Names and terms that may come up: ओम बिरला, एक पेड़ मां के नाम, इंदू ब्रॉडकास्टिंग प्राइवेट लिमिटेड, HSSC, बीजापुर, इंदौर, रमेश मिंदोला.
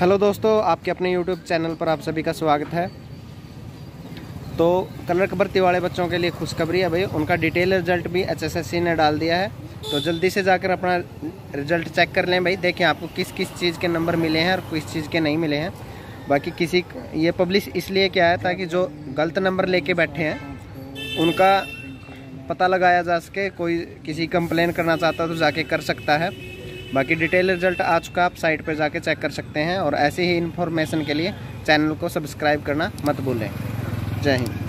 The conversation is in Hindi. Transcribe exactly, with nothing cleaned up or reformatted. हेलो दोस्तों, आपके अपने यूट्यूब चैनल पर आप सभी का स्वागत है। तो कलर खबर तिवाड़े बच्चों के लिए खुशखबरी है भाई, उनका डिटेल रिजल्ट भी एच एस एस सी ने डाल दिया है। तो जल्दी से जाकर अपना रिजल्ट चेक कर लें भाई, देखें आपको किस किस चीज़ के नंबर मिले हैं और किस चीज़ के नहीं मिले हैं। बाकी किसी ये पब्लिश इसलिए किया है ताकि जो गलत नंबर ले कर बैठे हैं उनका पता लगाया जा सके। कोई किसी कंप्लेन करना चाहता है तो जाके कर सकता है। बाकी डिटेल रिजल्ट आ चुका, आप साइट पर जाके चेक कर सकते हैं। और ऐसे ही इन्फॉर्मेशन के लिए चैनल को सब्सक्राइब करना मत भूलें। जय हिंद।